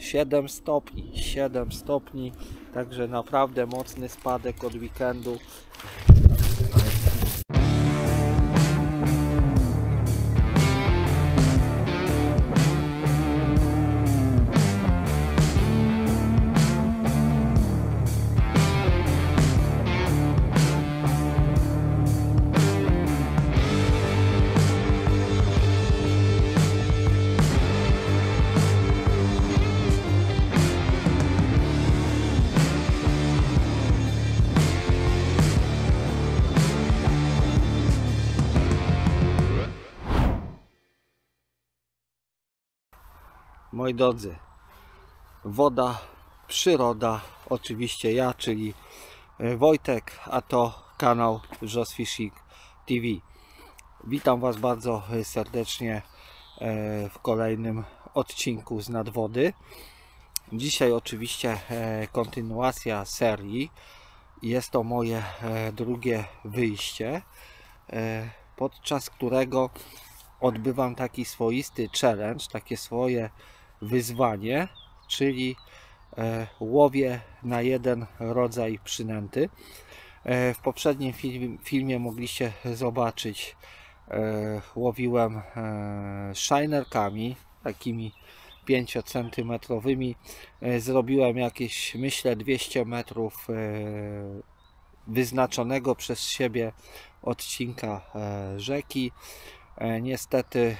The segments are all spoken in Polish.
7 stopni, także naprawdę mocny spadek od weekendu. Moi drodzy, woda, przyroda, oczywiście ja, czyli Wojtek, a to kanał Wrzos Fishing TV. Witam Was bardzo serdecznie w kolejnym odcinku z Nadwody. Dzisiaj oczywiście kontynuacja serii. Jest to moje drugie wyjście, podczas którego odbywam taki swoisty challenge, takie swoje wyzwanie, czyli łowię na jeden rodzaj przynęty. W poprzednim filmie mogliście zobaczyć, łowiłem shinerkami, takimi 5 cm. Zrobiłem jakieś, myślę, 200 metrów wyznaczonego przez siebie odcinka rzeki. Niestety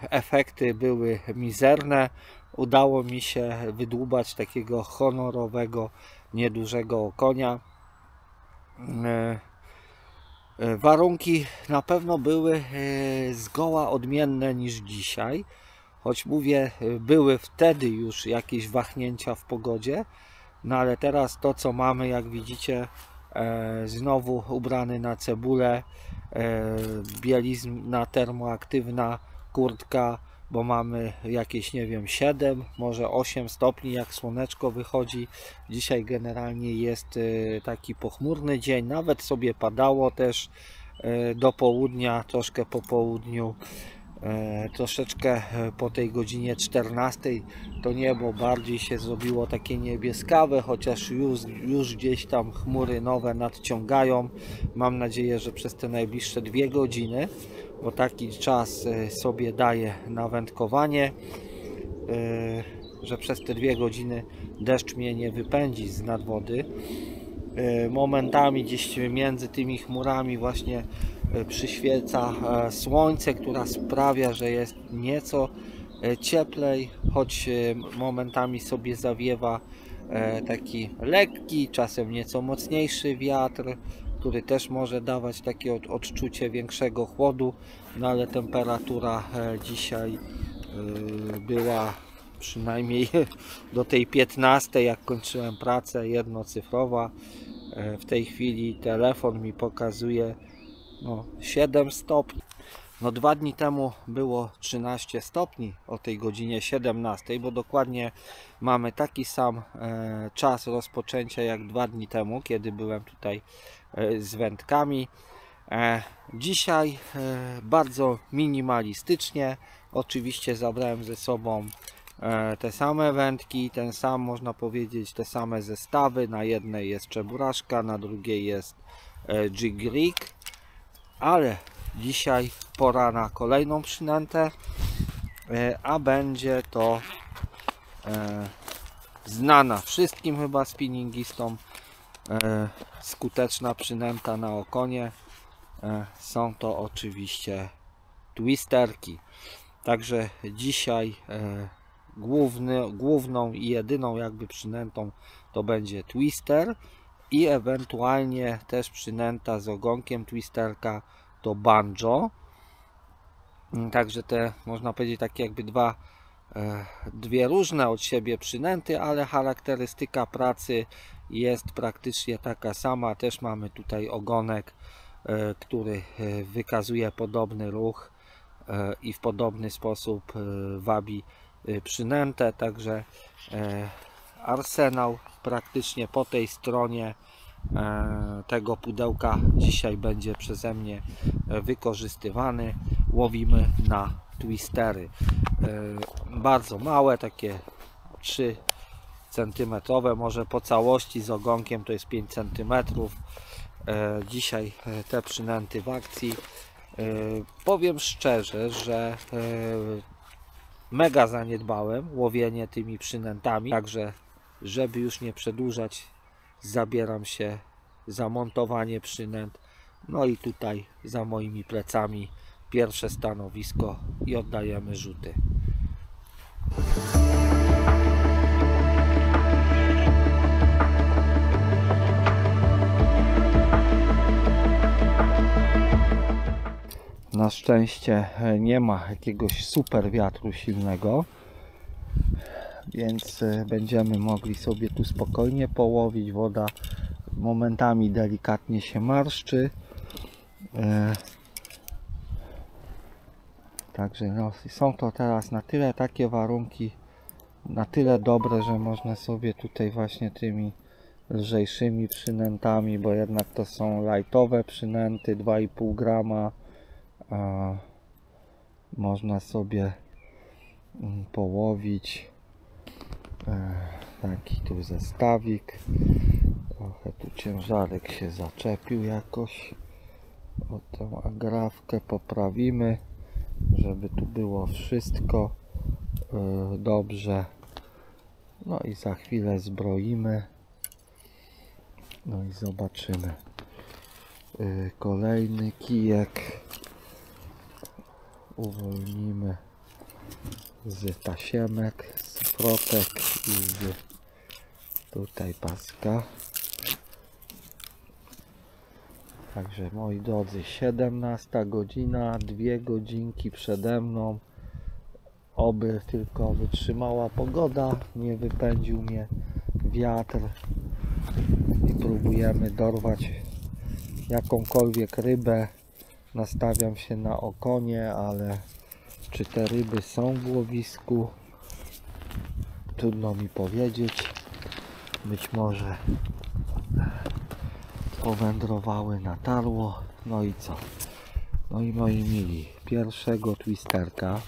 efekty były mizerne. Udało mi się wydłubać takiego honorowego, niedużego okonia. Warunki na pewno były zgoła odmienne niż dzisiaj. Choć mówię, były wtedy już jakieś wahnięcia w pogodzie. No ale teraz to, co mamy, jak widzicie, znowu ubrany na cebulę, bielizna termoaktywna, kurtka, bo mamy jakieś, nie wiem, 7, może 8 stopni, jak słoneczko wychodzi. Dzisiaj generalnie jest taki pochmurny dzień, nawet sobie padało też do południa, troszkę po południu, troszeczkę po tej godzinie 14 to niebo bardziej się zrobiło takie niebieskawe, chociaż już gdzieś tam chmury nowe nadciągają. Mam nadzieję, że przez te najbliższe 2 godziny, bo taki czas sobie daje na wędkowanie, że przez te 2 godziny deszcz mnie nie wypędzi z nad wody. Momentami gdzieś między tymi chmurami właśnie przyświeca słońce, które sprawia, że jest nieco cieplej, choć momentami sobie zawiewa taki lekki, czasem nieco mocniejszy wiatr, który też może dawać takie odczucie większego chłodu, no ale temperatura dzisiaj była przynajmniej do tej 15, jak kończyłem pracę, jednocyfrowa. W tej chwili telefon mi pokazuje, no, 7 stopni. No 2 dni temu było 13 stopni o tej godzinie 17, bo dokładnie mamy taki sam czas rozpoczęcia jak 2 dni temu, kiedy byłem tutaj z wędkami. Dzisiaj bardzo minimalistycznie. Oczywiście zabrałem ze sobą te same wędki, ten sam, można powiedzieć, te same zestawy. Na jednej jest Czeburaszka, na drugiej jest Jig Rig. Ale dzisiaj pora na kolejną przynętę, a będzie to znana wszystkim chyba spinningistom skuteczna przynęta na okonie. Są to oczywiście twisterki. Także dzisiaj główną i jedyną jakby przynętą to będzie twister. I ewentualnie też przynęta z ogonkiem twisterka to banjo. Także te, można powiedzieć, tak jakby dwie różne od siebie przynęty, ale charakterystyka pracy jest praktycznie taka sama. Też mamy tutaj ogonek, który wykazuje podobny ruch i w podobny sposób wabi przynętę. Także arsenał praktycznie po tej stronie tego pudełka dzisiaj będzie przeze mnie wykorzystywany. Łowimy na twistery. Bardzo małe, takie 3 cm, może po całości z ogonkiem to jest 5 cm. Dzisiaj te przynęty w akcji. Powiem szczerze, że mega zaniedbałem łowienie tymi przynętami, także żeby już nie przedłużać, zabieram się za montowanie przynęt. No i tutaj za moimi plecami pierwsze stanowisko i oddajemy rzuty. Na szczęście nie ma jakiegoś super wiatru silnego, więc będziemy mogli sobie tu spokojnie połowić. Woda momentami delikatnie się marszczy, także no, są to teraz na tyle takie warunki, na tyle dobre, że można sobie tutaj właśnie tymi lżejszymi przynętami, bo jednak to są lightowe przynęty 2,5 grama, można sobie połowić. Taki tu zestawik, trochę tu ciężarek się zaczepił jakoś, o tą agrafkę poprawimy, żeby tu było wszystko dobrze. No i za chwilę zbroimy, no i zobaczymy. Kolejny kijek uwolnimy z pasiemek, z protek i z tutaj paska. Także moi drodzy, 17 godzina, 2 godzinki przede mną. Oby tylko wytrzymała pogoda, nie wypędził mnie wiatr, i próbujemy dorwać jakąkolwiek rybę. Nastawiam się na okonie, ale czy te ryby są w łowisku? Trudno mi powiedzieć. Być może powędrowały na tarło. No i co? No i moi mili, pierwszego twisterka.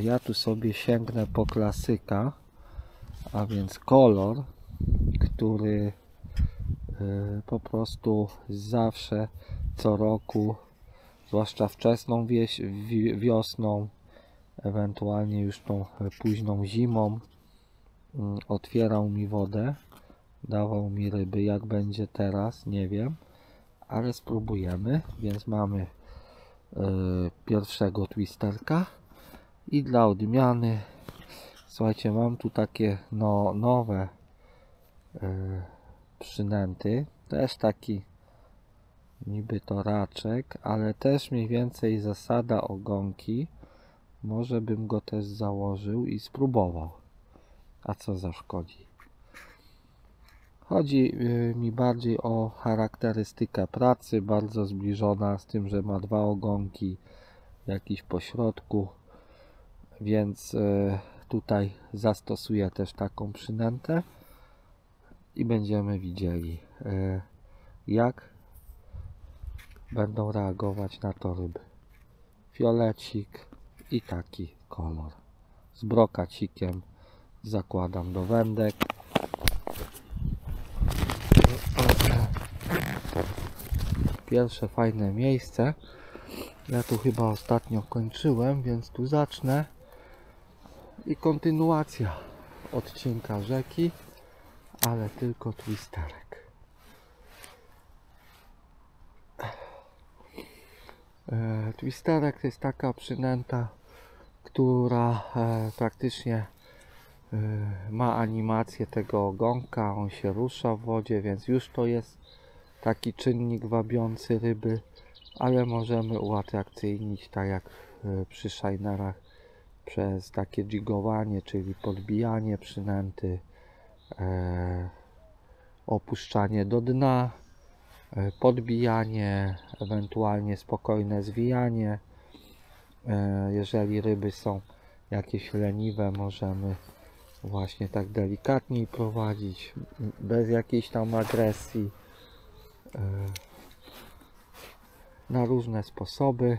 Ja tu sobie sięgnę po klasyka, a więc kolor, który po prostu zawsze, co roku, zwłaszcza wczesną wiosną, ewentualnie już tą późną zimą, otwierał mi wodę, dawał mi ryby. Jak będzie teraz, nie wiem, ale spróbujemy. Więc mamy pierwszego twisterka i dla odmiany, słuchajcie, mam tu takie nowe przynęty, też taki niby to raczek, ale też mniej więcej zasada ogonki. Może bym go też założył i spróbował, a co zaszkodzi. Chodzi mi bardziej o charakterystykę pracy, bardzo zbliżona, z tym, że ma 2 ogonki, jakiś pośrodku, więc tutaj zastosuję też taką przynętę i będziemy widzieli, jak będą reagować na to ryby. Fiolecik i taki kolor z brokacikiem zakładam do wędek. Pierwsze fajne miejsce. Ja tu chyba ostatnio kończyłem, więc tu zacznę i kontynuacja odcinka rzeki, ale tylko twisterek. Twisterek to jest taka przynęta, która praktycznie ma animację tego ogonka, on się rusza w wodzie, więc już to jest taki czynnik wabiący ryby, ale możemy uatrakcyjnić, tak jak przy shinerach, przez takie jigowanie, czyli podbijanie przynęty, opuszczanie do dna, podbijanie, ewentualnie spokojne zwijanie. Jeżeli ryby są jakieś leniwe, możemy właśnie tak delikatniej prowadzić, bez jakiejś tam agresji, na różne sposoby.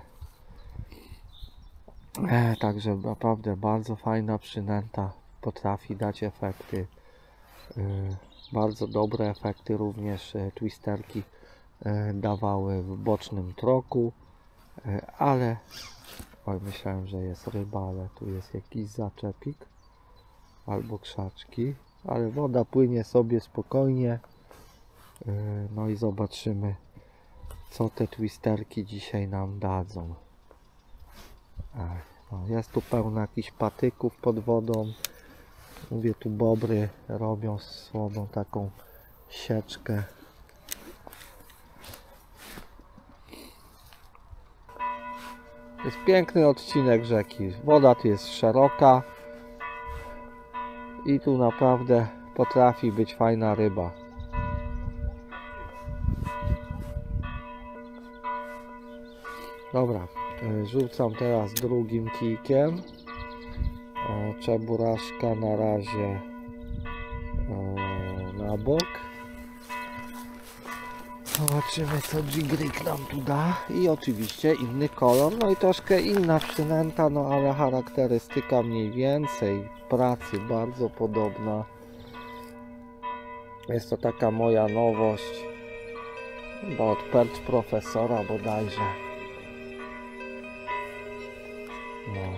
Także naprawdę bardzo fajna przynęta, potrafi dać efekty, bardzo dobre efekty również twisterki dawały w bocznym troku, ale oj, myślałem, że jest ryba, ale tu jest jakiś zaczepik albo krzaczki, ale woda płynie sobie spokojnie. No i zobaczymy, co te twisterki dzisiaj nam dadzą. No, jest tu pełno jakichś patyków pod wodą. Mówię, tu bobry robią słabą taką sieczkę. Jest piękny odcinek rzeki. Woda tu jest szeroka i tu naprawdę potrafi być fajna ryba. Dobra, rzucam teraz drugim kijkiem. Czeburaszka na razie na bok. Zobaczymy, co Jig Rig nam tu da. I oczywiście inny kolor, no i troszkę inna przynęta, no ale charakterystyka mniej więcej pracy bardzo podobna. Jest to taka moja nowość, bo od Perch Profesora bodajże. No,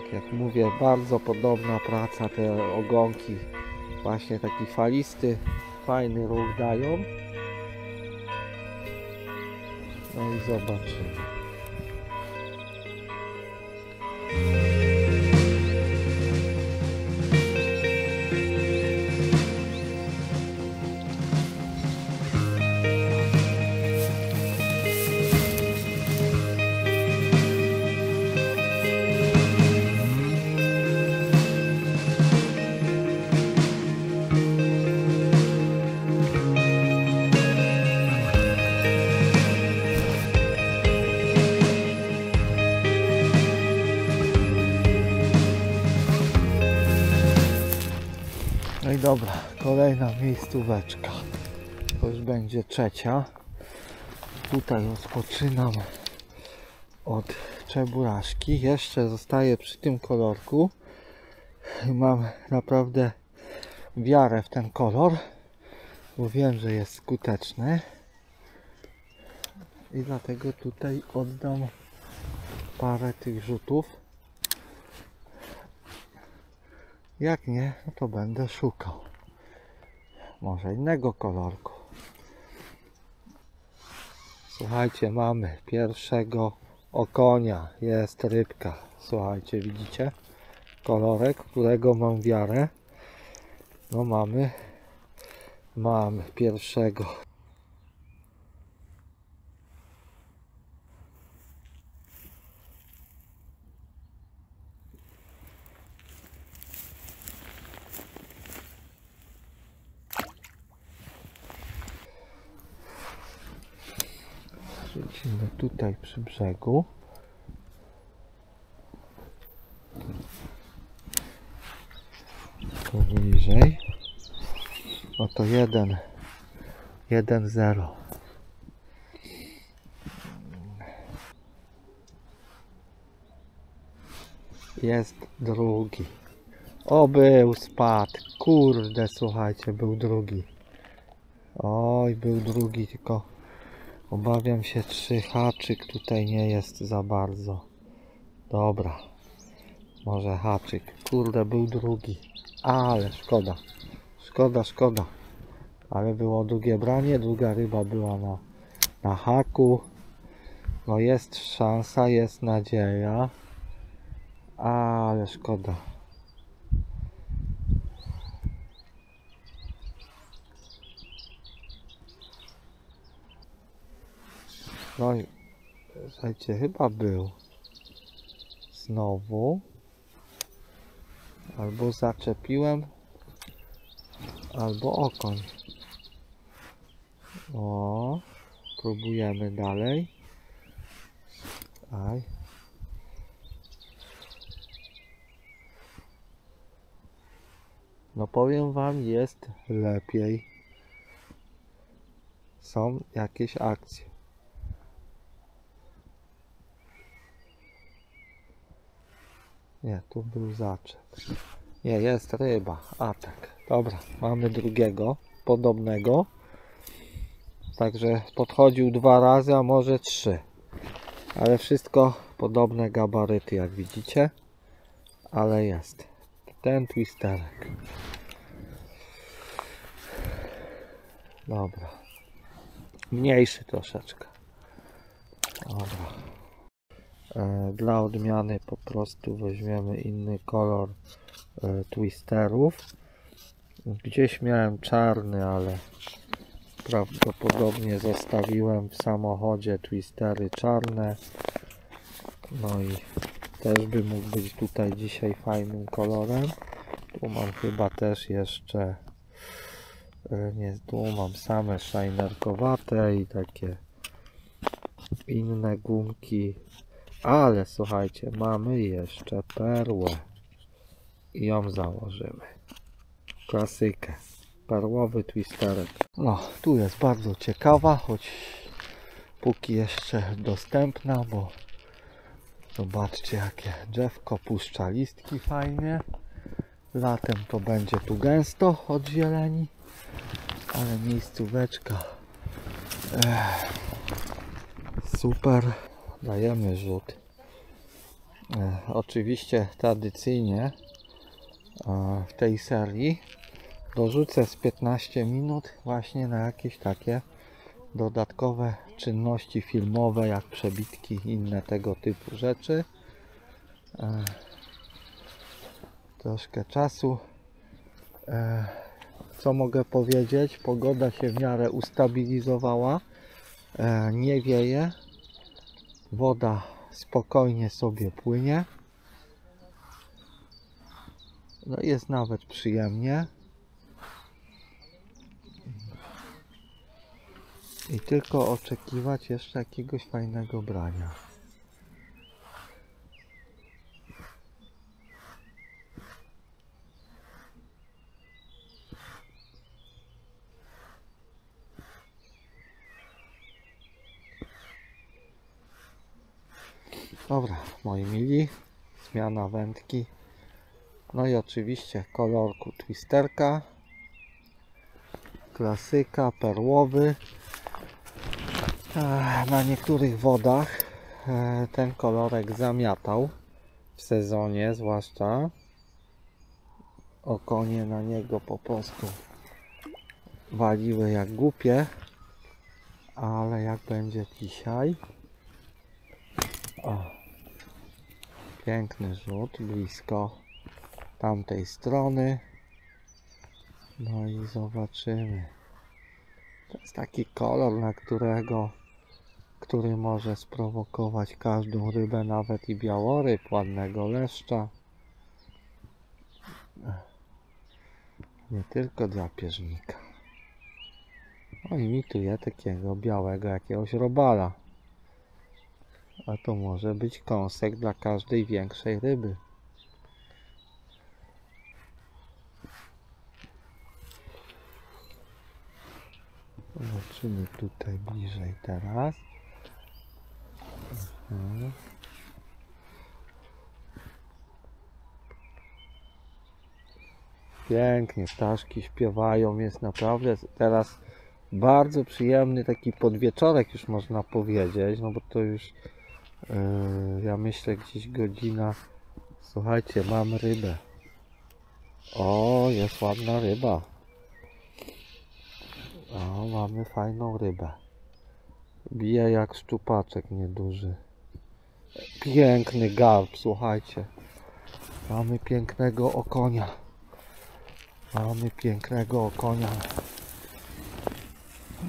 tak jak mówię, bardzo podobna praca, te ogonki właśnie taki falisty, fajny ruch dają. No i zobaczymy. No i dobra, kolejna miejscóweczka. To już będzie trzecia. Tutaj rozpoczynam od czeburaszki. Jeszcze zostaję przy tym kolorku. Mam naprawdę wiarę w ten kolor, bo wiem, że jest skuteczny. I dlatego tutaj oddam parę tych rzutów. Jak nie, no to będę szukał może innego kolorku. Słuchajcie, mamy pierwszego okonia. Jest rybka. Słuchajcie, widzicie? Kolorek, którego mam wiarę. No mamy pierwszego. Siedzimy tutaj przy brzegu. To bliżej. No to 1-0. Jest drugi. O, był, spadł. Kurde, słuchajcie, był drugi. Oj, był drugi, tylko obawiam się, czy haczyk tutaj nie jest za bardzo. Dobra, może haczyk. Kurde, był drugi. Ale szkoda. Szkoda, szkoda. Ale było drugie branie, druga ryba była na haku. No jest szansa, jest nadzieja. Ale szkoda. No i słuchajcie, chyba był znowu, albo zaczepiłem, albo okoń. O, próbujemy dalej. Aj. No powiem wam, jest lepiej. Są jakieś akcje. Nie, tu był zaczep. Nie, jest ryba. A tak. Dobra, mamy drugiego, podobnego. Także podchodził 2 razy, a może 3. Ale wszystko podobne gabaryty, jak widzicie. Ale jest. Ten twisterek. Dobra. Mniejszy troszeczkę. Dobra. Dla odmiany po prostu weźmiemy inny kolor twisterów. Gdzieś miałem czarny, ale prawdopodobnie zostawiłem w samochodzie twistery czarne. No i też by mógł być tutaj dzisiaj fajnym kolorem. Tu mam chyba też jeszcze tu mam same szajnerkowate i takie inne gumki. Ale słuchajcie, mamy jeszcze perłę i ją założymy. Klasykę. Perłowy twisterek. No, tu jest bardzo ciekawa, choć póki jeszcze dostępna, bo zobaczcie, jakie drzewko puszcza listki fajnie. Latem to będzie tu gęsto od zieleni, ale miejscóweczka super. Dajemy rzut. Oczywiście tradycyjnie w tej serii dorzucę z 15 minut właśnie na jakieś takie dodatkowe czynności filmowe, jak przebitki i inne tego typu rzeczy. Troszkę czasu. Co mogę powiedzieć? Pogoda się w miarę ustabilizowała. Nie wieje. Woda spokojnie sobie płynie. No jest nawet przyjemnie. I tylko oczekiwać jeszcze jakiegoś fajnego brania. Dobra, moi mili, zmiana wędki. No i oczywiście kolorku twisterka. Klasyka, perłowy. Na niektórych wodach ten kolorek zamiatał w sezonie, zwłaszcza okonie na niego po prostu waliły jak głupie, ale jak będzie dzisiaj? O, piękny rzut, blisko tamtej strony. No i zobaczymy. To jest taki kolor, na który może sprowokować każdą rybę, nawet i białoryb, ładnego leszcza. Nie tylko drapieżnika. No imituje takiego białego jakiegoś robala. A to może być kąsek dla każdej większej ryby. Zobaczymy tutaj bliżej teraz. Aha. Pięknie, ptaszki śpiewają, jest naprawdę teraz bardzo przyjemny taki podwieczorek, już można powiedzieć, no bo to już ja myślę gdzieś godzina. Słuchajcie, mam rybę. O, jest ładna ryba. O, mamy fajną rybę. Bije jak szczupaczek nieduży. Piękny garb, słuchajcie. Mamy pięknego okonia. Mamy pięknego okonia.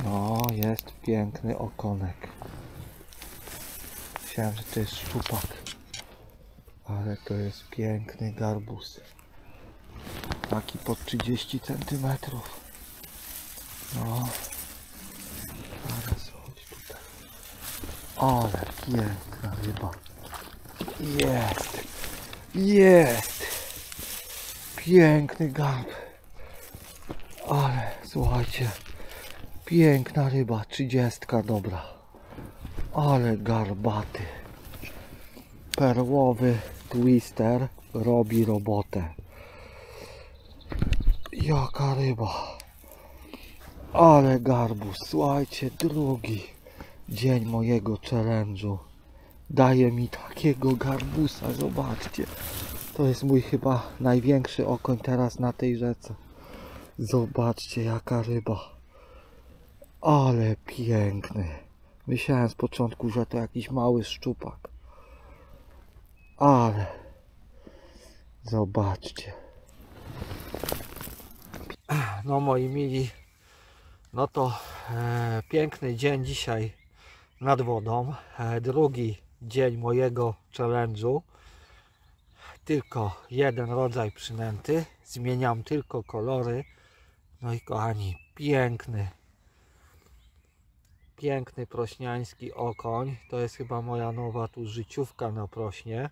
No, jest piękny okonek. Myślałem, że to jest szczupak. Ale to jest piękny garbus. Taki po 30 cm. No, zaraz chodź tutaj. Ale piękna ryba. Jest! Jest! Piękny garb. Ale słuchajcie, piękna ryba, 30, dobra. Ale garbaty. Perłowy twister, robi robotę. Jaka ryba. Ale garbus, słuchajcie, drugi dzień mojego challenge'u. Daje mi takiego garbusa, zobaczcie. To jest mój chyba największy okoń teraz na tej rzece. Zobaczcie, jaka ryba. Ale piękny. Myślałem z początku, że to jakiś mały szczupak. Ale zobaczcie. No moi mili, no to piękny dzień dzisiaj nad wodą. Drugi dzień mojego challenge'u. Tylko jeden rodzaj przynęty. Zmieniam tylko kolory. No i kochani, piękny. Piękny prośniański okoń. To jest chyba moja nowa tu życiówka na prośnie.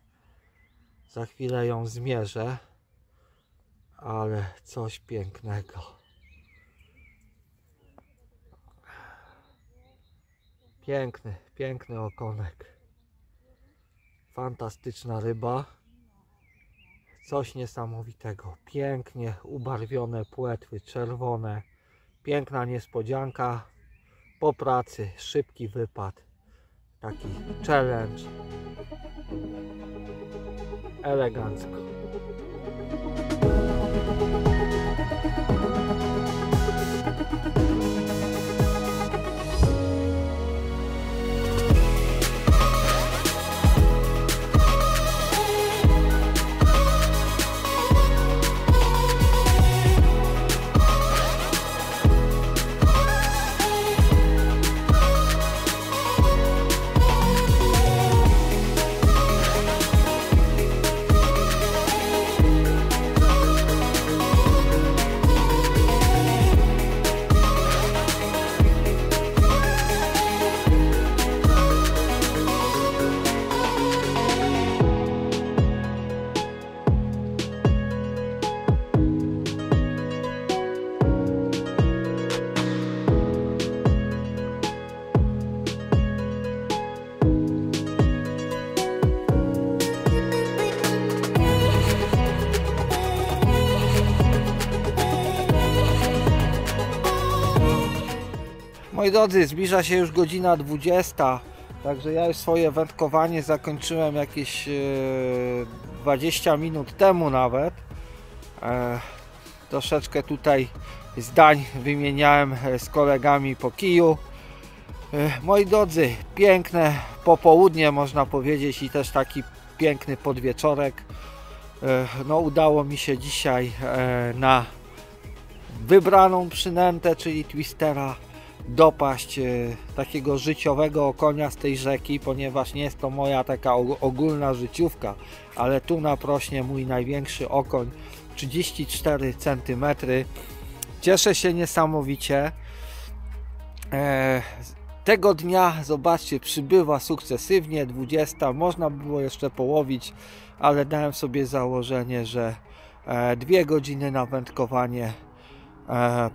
Za chwilę ją zmierzę. Ale coś pięknego. Piękny, piękny okonek. Fantastyczna ryba. Coś niesamowitego. Pięknie ubarwione płetwy, czerwone. Piękna niespodzianka. Po pracy, szybki wypad, taki challenge, elegancko. Moi drodzy, zbliża się już godzina 20, także ja już swoje wędkowanie zakończyłem jakieś 20 minut temu nawet. Troszeczkę tutaj zdań wymieniałem z kolegami po kiju. Moi drodzy, piękne popołudnie można powiedzieć i też taki piękny podwieczorek. No udało mi się dzisiaj na wybraną przynętę, czyli twistera, dopaść takiego życiowego okonia z tej rzeki, ponieważ nie jest to moja taka ogólna życiówka, ale tu na prośnie mój największy okoń, 34 cm. Cieszę się niesamowicie. Tego dnia, zobaczcie, przybywa sukcesywnie, 20, można było jeszcze połowić, ale dałem sobie założenie, że 2 godziny na wędkowanie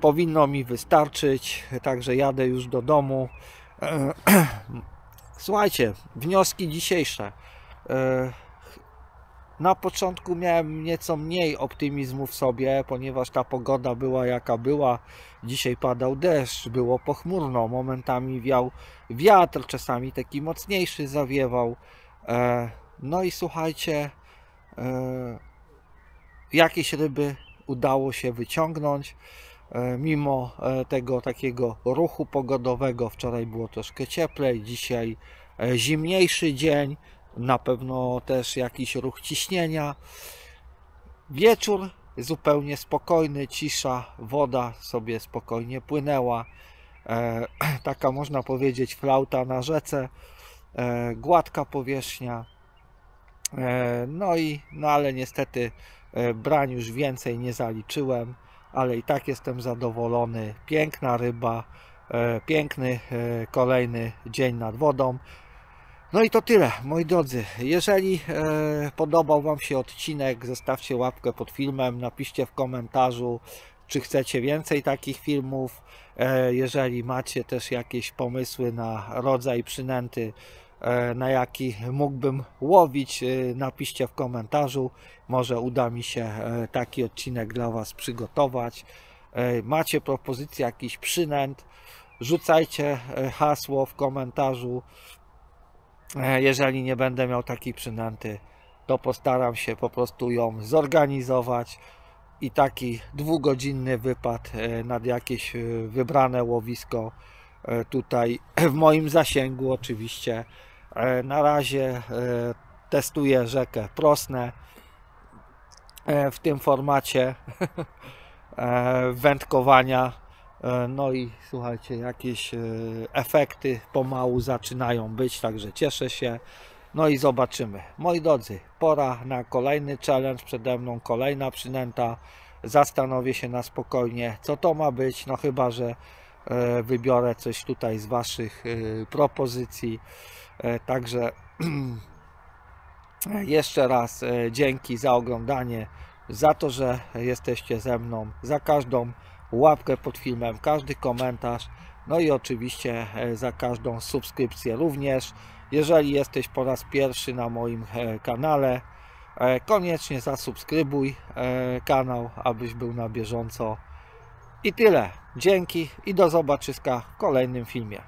powinno mi wystarczyć, także jadę już do domu. Słuchajcie, wnioski dzisiejsze. Na początku miałem nieco mniej optymizmu w sobie, ponieważ ta pogoda była jaka była. Dzisiaj padał deszcz, było pochmurno, momentami wiał wiatr, czasami taki mocniejszy zawiewał. No i słuchajcie, jakieś ryby udało się wyciągnąć, mimo tego takiego ruchu pogodowego. Wczoraj było troszkę cieplej, dzisiaj zimniejszy dzień, na pewno też jakiś ruch ciśnienia. Wieczór zupełnie spokojny, cisza, woda sobie spokojnie płynęła. Taka można powiedzieć flauta na rzece, gładka powierzchnia. No ale niestety brań już więcej nie zaliczyłem, ale i tak jestem zadowolony. Piękna ryba, piękny kolejny dzień nad wodą. No i to tyle, moi drodzy. Jeżeli podobał Wam się odcinek, zostawcie łapkę pod filmem, napiszcie w komentarzu, czy chcecie więcej takich filmów. Jeżeli macie też jakieś pomysły na rodzaj przynęty, na jaki mógłbym łowić, napiszcie w komentarzu. Może uda mi się taki odcinek dla Was przygotować. Macie propozycje jakichś przynęt, rzucajcie hasło w komentarzu. Jeżeli nie będę miał takiej przynęty, to postaram się po prostu ją zorganizować i taki dwugodzinny wypad nad jakieś wybrane łowisko tutaj w moim zasięgu oczywiście. Na razie testuję rzekę Prosnę w tym formacie wędkowania. No i słuchajcie, jakieś efekty pomału zaczynają być, także cieszę się. No i zobaczymy. Moi drodzy, pora na kolejny challenge, przede mną kolejna przynęta. Zastanowię się na spokojnie, co to ma być, no chyba że wybiorę coś tutaj z Waszych propozycji. Także jeszcze raz dzięki za oglądanie, za to, że jesteście ze mną, za każdą łapkę pod filmem, każdy komentarz, no i oczywiście za każdą subskrypcję również. Jeżeli jesteś po raz pierwszy na moim kanale, koniecznie zasubskrybuj kanał, abyś był na bieżąco. I tyle. Dzięki i do zobaczyska w kolejnym filmie.